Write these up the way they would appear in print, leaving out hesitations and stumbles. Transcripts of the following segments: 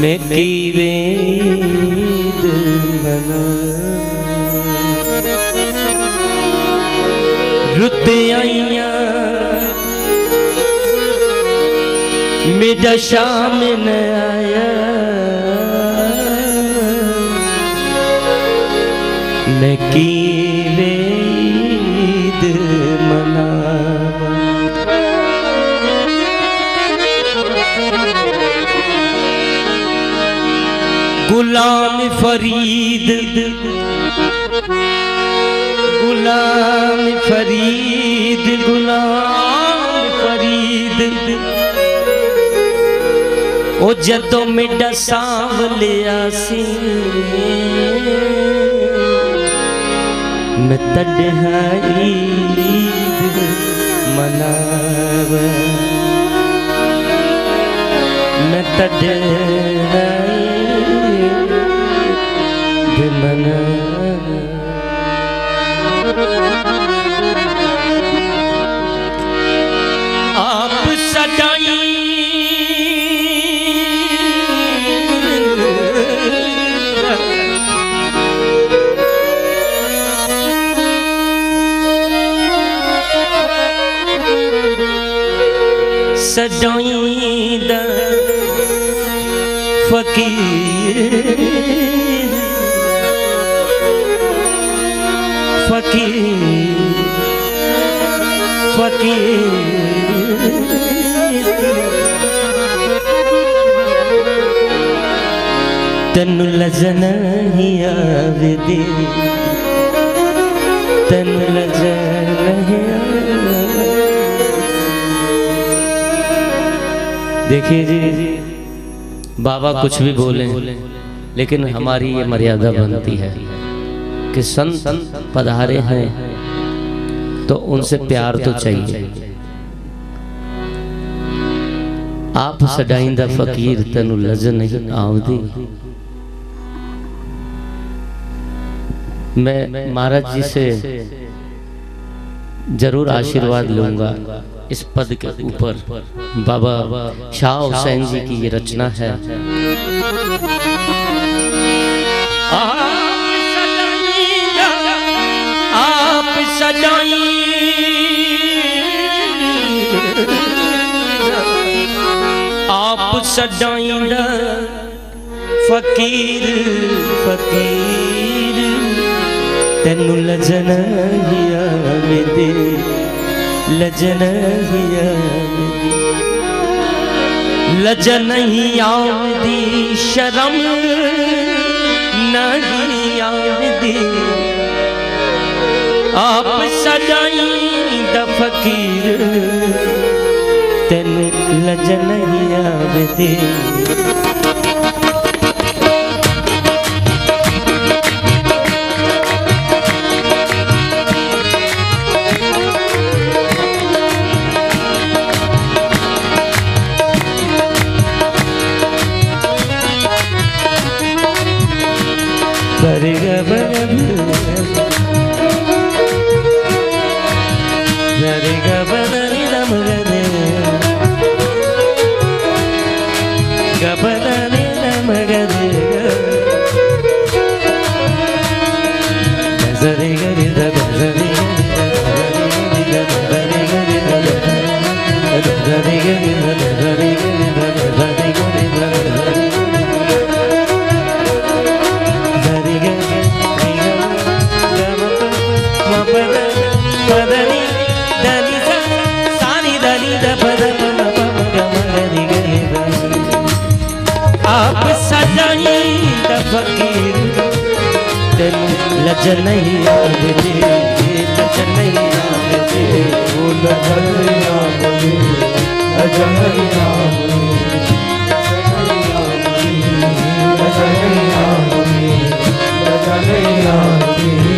में कीवे बना रुते आइया मेरा शाम न आया मैं कीवे मना गुलाम फरीद गुलाम फरीद गुलाम फरीद ओ जदों में डसावलिया सी मैं तड़हाई मनाव मैं तड़हाई मना आप सदाई सदाई दा फकीर फकीर फकीर तनु लजना ही आवे दे तनु लजना ही देखिए जी बाबा कुछ भी बोले लेकिन हमारी ये मर्यादा बनती है कि संत पधारे हैं तो उनसे प्यार तो चाहिए। आप सदाइंदा फकीर तनु लज नहीं आवदी। मैं महाराज जी से जरूर आशीर्वाद लूंगा इस पद के ऊपर। बाबा शाह हुसैन जी की ये रचना है। आप सदाइंदा फकीर फकीर तनु लजना ही आवे दे लजना ही आवे दे लजन ही आवे शर्म नहीं आवे आप सदाइंदा फकीर तनु लजन ही आवदे लजन ही आवे दे लजन ही आवे दे ओ लजन ही आवे दे लजन ही आवे दे लजन ही आवे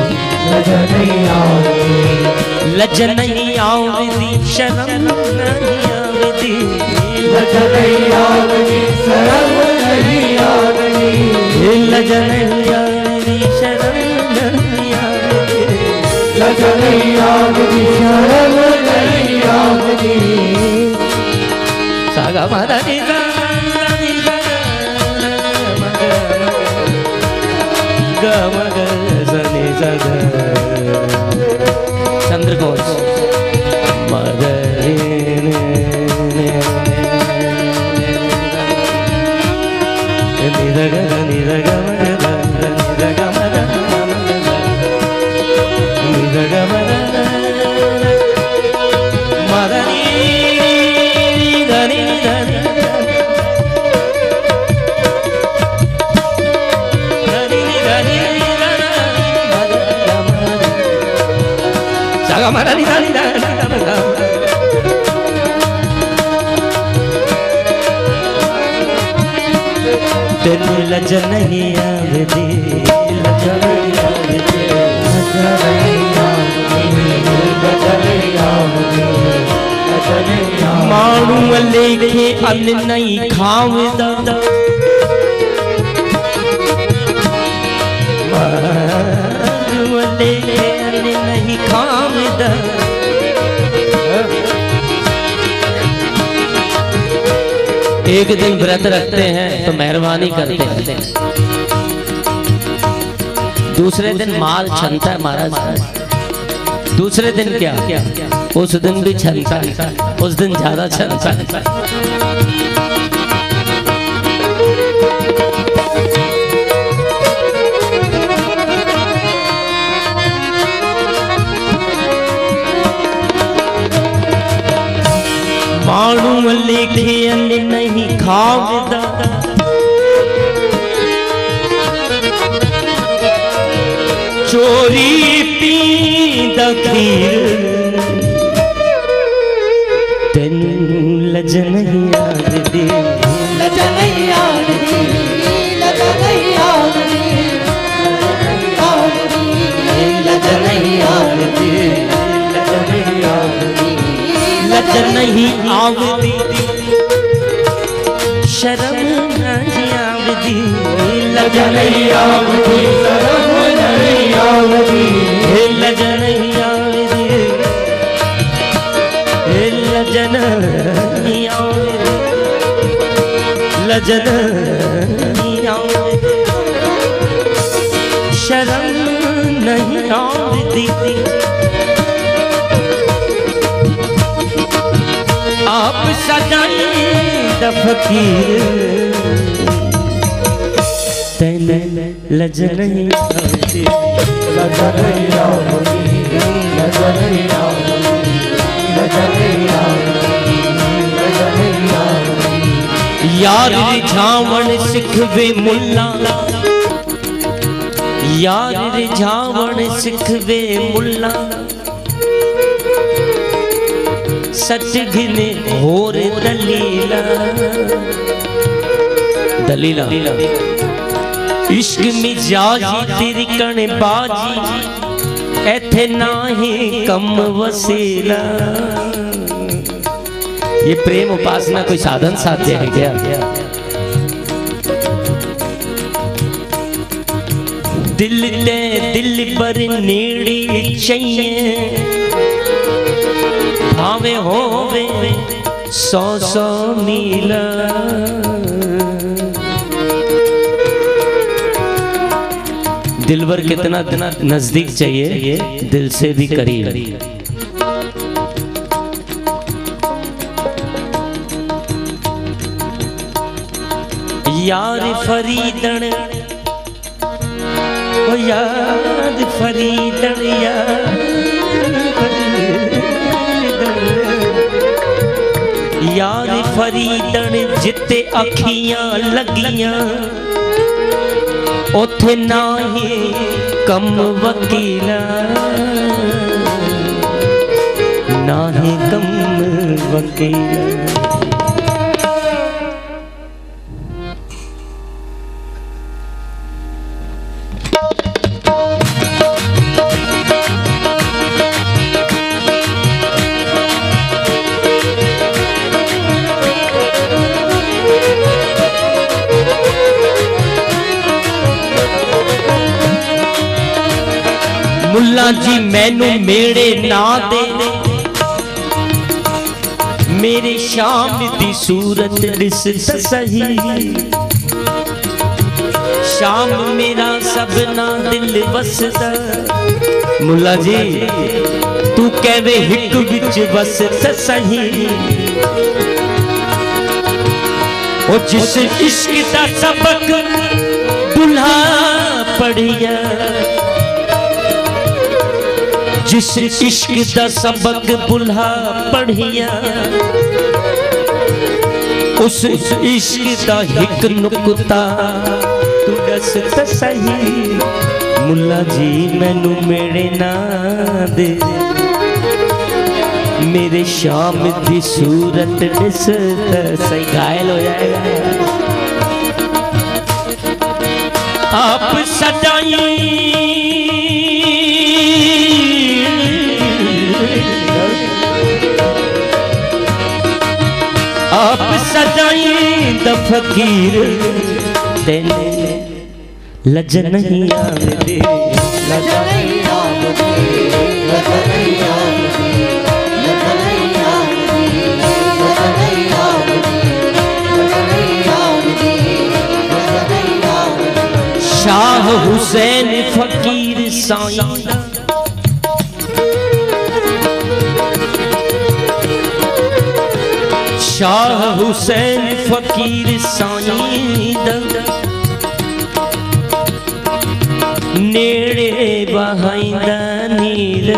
दे लजन ही आवे दे लजन ही आवे दे लजन ही आवे दे शर्म नहीं आवे दे लजन ही आवे दे शर्म नहीं आवे दे लजन ही आवे दे शर्म लजन ही आवे दे शर्म नहीं आवे दे सागा मारा रे गा रे गा मगर सने सगर चंद्रघोष तेनु लज नहीं आवेदी लज नहीं आवेदी लज नहीं आवेदी लज नहीं आवेदी मानू लेखे अन नहीं खावेदा मानू लेखे अन नहीं खावेदा एक दिन व्रत रखते हैं तो मेहरबानी करते हैं। दूसरे दिन माल छनता है महाराज। दूसरे दिन क्या उस दिन भी छनता है, उस दिन ज्यादा छनता है। मानू लेखे अन्न नहीं खावेदा चोरी पींदा खीर तेनू लज नहीं आवेदी लज नहीं आवेदी लज नहीं आवेदी लज नहीं आवेदी लज नहीं आवेदी लज नहीं आवेदी शर्म नहीं आवेदी लज नहीं आवेदी शर्म नहीं आवेदी लज नहीं आवेदी लज नहीं आवेदी लज नहीं आवेदी शर्म नहीं आवेदी आप सजाई फकीर तेने लज नहीं आवेदी लज नहीं आवेदी लज नहीं आवेदी लज नहीं आवेदी यार रिझावण सिखवे मुल्ला यार रिझावण सिखवे मुल्ला सच गिने होर दलीला दलीला इश्क मिजाजी तेरी कण बाजी ऐथे ना ही कम वसीला। ये प्रेम उपासना कोई साधन साध्य है क्या? दिल ते दिल पर नीड़ी चाहिए भावे होवे सौ सौ नीला दिलवर कितना इतना नजदीक चाहिए दिल से भी करीब। यार फरीदन ओ यार फरीदन यार यार फरीदन जिते अखियां लगियां उथे ना ही कम वकीला ना ही कम वकीला। जी मैनू मेरे ना दे मेरे शाम दी सूरत दिस सही शाम मेरा सब ना दिल बसदा मुला जी तू कहवे हिक बिच बस सही ओ जिस इश्क दा सबक दुल्हा पढ़िया जिस इश्क दा सबक दुल्हा पढ़िया उस इश्क दा हिक नुकता तू दस सही मुला जी मैनू मेरे ना दे मेरे शाम की सूरत दिस सही घायल हो जाएगा आप सदाई आप सदाई द फकीर तेने लज नहीं आवे शाह हुसैन फकीर साईं शाह हुसैन फकीर साईं नेड़े बहाइंदा नीर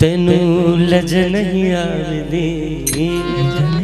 तेनू लज नहीं आवे